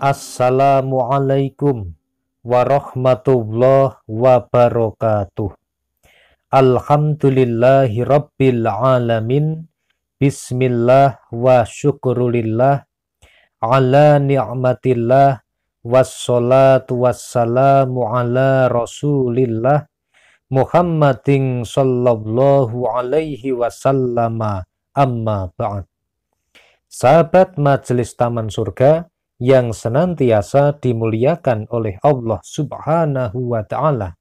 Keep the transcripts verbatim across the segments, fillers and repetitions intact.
Assalamualaikum warahmatullahi wabarakatuh. Alhamdulillahi rabbil alamin. Bismillah wa syukrulillah ala ni'matillah wassalatu wassalamu ala rasulillah Muhammadin sallallahu alaihi wasallama, amma ba'd. Sahabat Majelis Taman Surga yang senantiasa dimuliakan oleh Allah subhanahu wa ta'ala,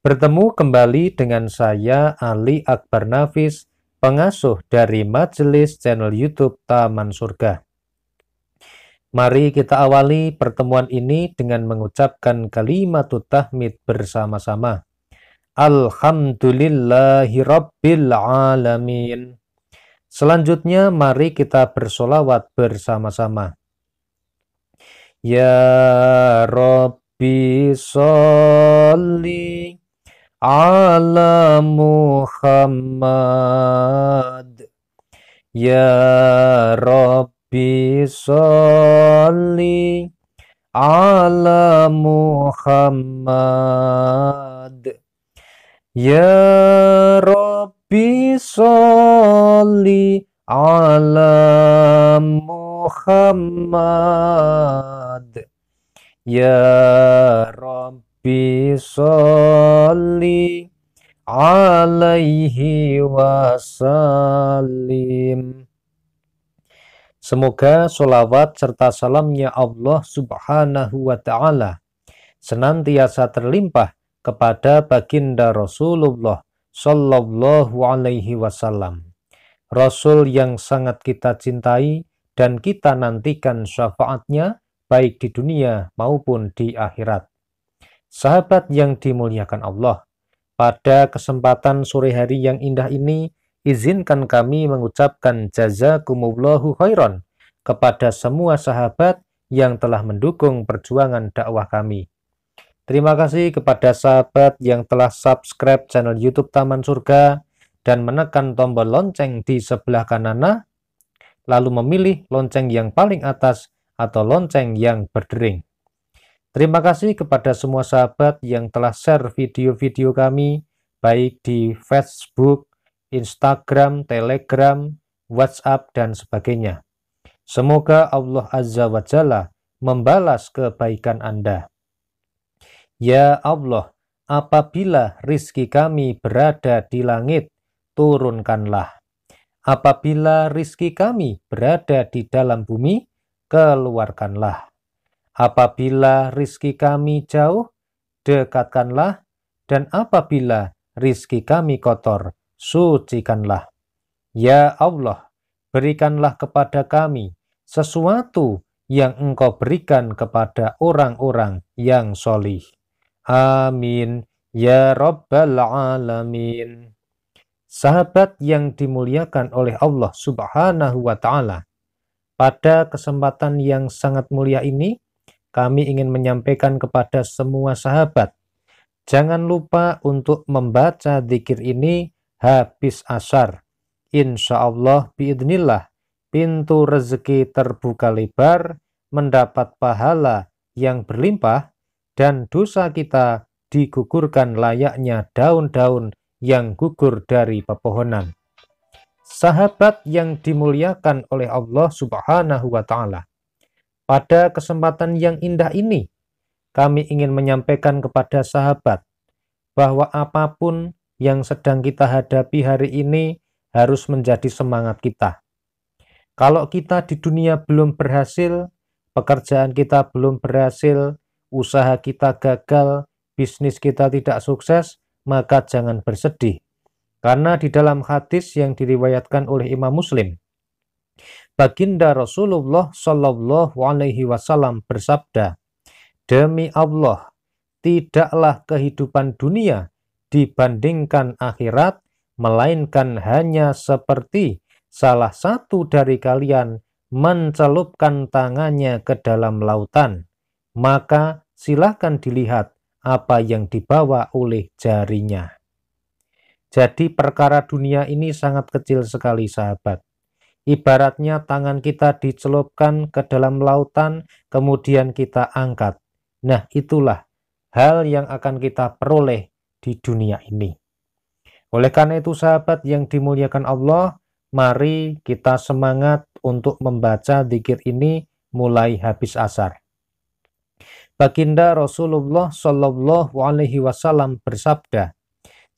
bertemu kembali dengan saya Ali Akbar Navis, pengasuh dari Majelis channel YouTube Taman Surga. Mari kita awali pertemuan ini dengan mengucapkan kalimatut tahmid bersama-sama. Alhamdulillahirabbil alamin. Selanjutnya mari kita bersolawat bersama-sama. Ya Rabbi sholli ala Muhammad. Ya Rabbi sholli ala Muhammad. Ya Rabbi sholli ala Muhammad. Ya Rabbi sholli alaihi wasallim. Semoga sholawat serta salamnya Allah subhanahu wa ta'ala senantiasa terlimpah kepada baginda Rasulullah Shallallahu Alaihi Wasallam, Rasul yang sangat kita cintai dan kita nantikan syafaatnya baik di dunia maupun di akhirat. Sahabat yang dimuliakan Allah, pada kesempatan sore hari yang indah ini, izinkan kami mengucapkan jazakumullahu khairan kepada semua sahabat yang telah mendukung perjuangan dakwah kami. Terima kasih kepada sahabat yang telah subscribe channel YouTube Taman Surga dan menekan tombol lonceng di sebelah kanan, lalu memilih lonceng yang paling atas atau lonceng yang berdering. Terima kasih kepada semua sahabat yang telah share video-video kami, baik di Facebook, Instagram, Telegram, WhatsApp, dan sebagainya. Semoga Allah Azza wa Jalla membalas kebaikan Anda. Ya Allah, apabila rizki kami berada di langit, turunkanlah. Apabila rizki kami berada di dalam bumi, keluarkanlah. Apabila rizki kami jauh, dekatkanlah. Dan apabila rizki kami kotor, sucikanlah. Ya Allah, berikanlah kepada kami sesuatu yang Engkau berikan kepada orang-orang yang sholih. Amin ya Rabbal Alamin. Sahabat yang dimuliakan oleh Allah subhanahu wa ta'ala, pada kesempatan yang sangat mulia ini, kami ingin menyampaikan kepada semua sahabat, jangan lupa untuk membaca dzikir ini habis asar. Insya Allah biidznillah, pintu rezeki terbuka lebar, mendapat pahala yang berlimpah, dan dosa kita digugurkan layaknya daun-daun yang gugur dari pepohonan. Sahabat yang dimuliakan oleh Allah subhanahu wa ta'ala, pada kesempatan yang indah ini, kami ingin menyampaikan kepada sahabat bahwa apapun yang sedang kita hadapi hari ini harus menjadi semangat kita. Kalau kita di dunia belum berhasil, pekerjaan kita belum berhasil, usaha kita gagal, bisnis kita tidak sukses, maka jangan bersedih. Karena di dalam hadis yang diriwayatkan oleh Imam Muslim, baginda Rasulullah Shallallahu Alaihi Wasallam bersabda, demi Allah, tidaklah kehidupan dunia dibandingkan akhirat, melainkan hanya seperti salah satu dari kalian mencelupkan tangannya ke dalam lautan. Maka silahkan dilihat apa yang dibawa oleh jarinya. Jadi perkara dunia ini sangat kecil sekali sahabat. Ibaratnya tangan kita dicelupkan ke dalam lautan, kemudian kita angkat. Nah, itulah hal yang akan kita peroleh di dunia ini. Oleh karena itu, sahabat yang dimuliakan Allah, mari kita semangat untuk membaca dzikir ini mulai habis asar. Baginda Rasulullah Shallallahu Alaihi Wasallam bersabda,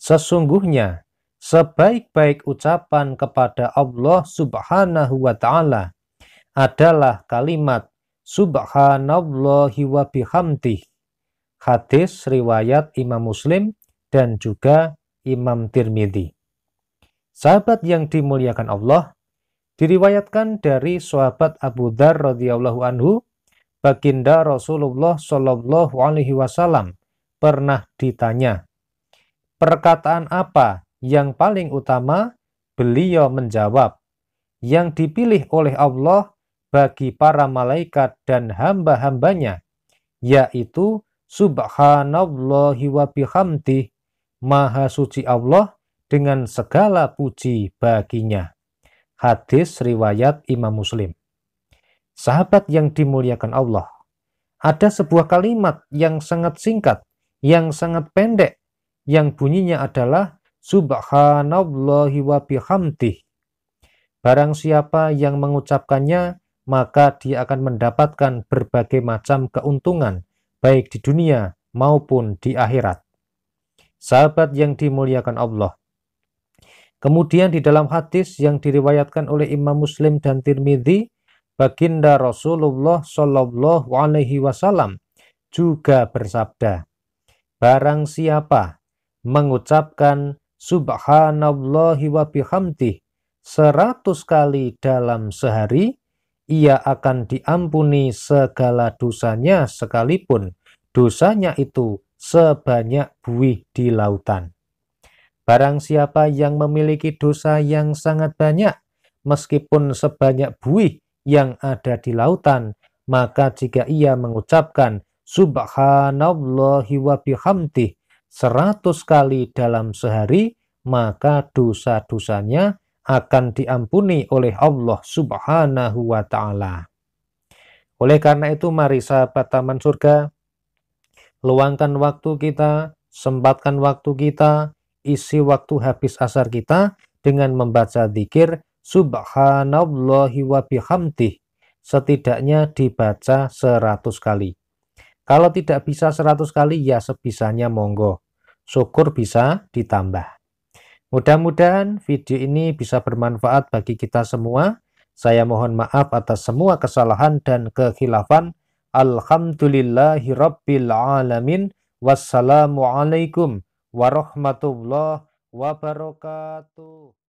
sesungguhnya sebaik-baik ucapan kepada Allah subhanahu wa ta'ala adalah kalimat subhanallahi wa bihamdih. Hadis riwayat Imam Muslim dan juga Imam Tirmidzi. Sahabat yang dimuliakan Allah, diriwayatkan dari sahabat Abu Dhar radhiyallahu anhu, baginda Rasulullah shallallahu alaihi wasallam pernah ditanya, perkataan apa yang paling utama? Beliau menjawab, yang dipilih oleh Allah bagi para malaikat dan hamba-hambanya, yaitu subhanallahi wa bihamdih, maha suci Allah dengan segala puji baginya. Hadis riwayat Imam Muslim. Sahabat yang dimuliakan Allah, ada sebuah kalimat yang sangat singkat, yang sangat pendek, yang bunyinya adalah subhanallahi wa bihamdih. Barang siapa yang mengucapkannya, maka dia akan mendapatkan berbagai macam keuntungan, baik di dunia maupun di akhirat. Sahabat yang dimuliakan Allah, kemudian di dalam hadis yang diriwayatkan oleh Imam Muslim dan Tirmidzi, baginda Rasulullah Shallallahu Alaihi Wasallam juga bersabda, barang siapa mengucapkan subhanallahi wa bihamdih seratus kali dalam sehari, ia akan diampuni segala dosanya sekalipun dosanya itu sebanyak buih di lautan. Barang siapa yang memiliki dosa yang sangat banyak, meskipun sebanyak buih yang ada di lautan, maka jika ia mengucapkan subhanallahi wa bihamdih seratus kali dalam sehari, maka dosa-dosanya akan diampuni oleh Allah subhanahu wa ta'ala. Oleh karena itu, mari sahabat Taman Surga, luangkan waktu kita, sempatkan waktu kita, isi waktu habis asar kita dengan membaca dzikir subhanallahi wa bihamdih, setidaknya dibaca seratus kali. Kalau tidak bisa seratus kali, ya sebisanya monggo, syukur bisa ditambah. Mudah-mudahan video ini bisa bermanfaat bagi kita semua. Saya mohon maaf atas semua kesalahan dan kekhilafan. Alhamdulillahirabbil alamin. Wassalamualaikum warahmatullahi wabarakatuh.